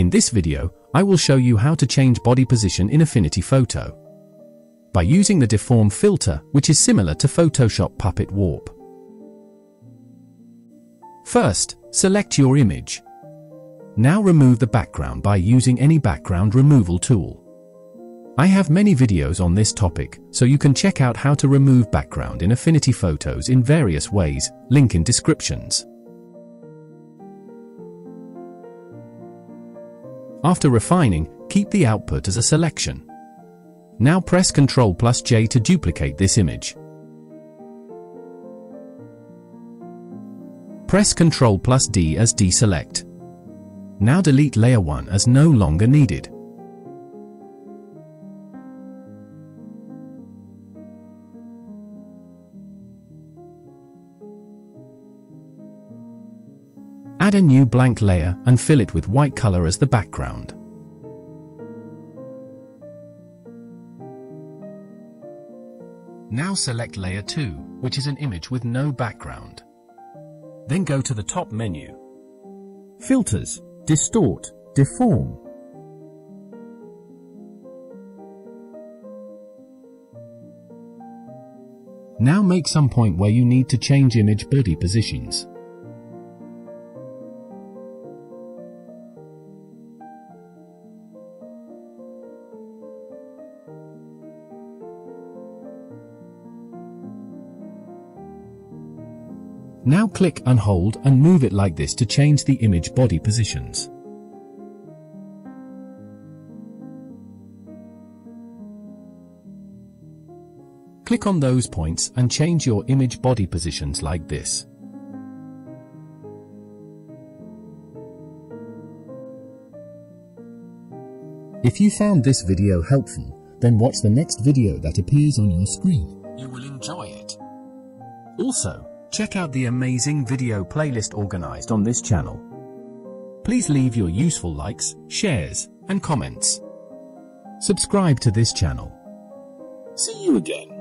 In this video, I will show you how to change body position in Affinity Photo by using the Deform filter, which is similar to Photoshop Puppet Warp. First, select your image. Now remove the background by using any background removal tool. I have many videos on this topic, so you can check out how to remove background in Affinity Photos in various ways, link in descriptions. After refining, keep the output as a selection. Now press Ctrl+J to duplicate this image. Press Ctrl+D as deselect. Now delete layer 1 as no longer needed. Add a new blank layer and fill it with white color as the background. Now select layer 2, which is an image with no background. Then go to the top menu, Filters, Distort, Deform. Now make some point where you need to change image body positions. Now click and hold and move it like this to change the image body positions. Click on those points and change your image body positions like this. If you found this video helpful, then watch the next video that appears on your screen. You will enjoy it. Also, check out the amazing video playlist organized on this channel. Please leave your useful likes, shares, and comments. Subscribe to this channel. See you again.